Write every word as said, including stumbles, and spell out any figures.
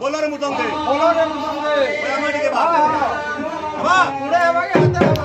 بولار مدنگے بولار مدنگے بولار مدنگے بھاگے ہوا اڑے ہوا کے ہاتھ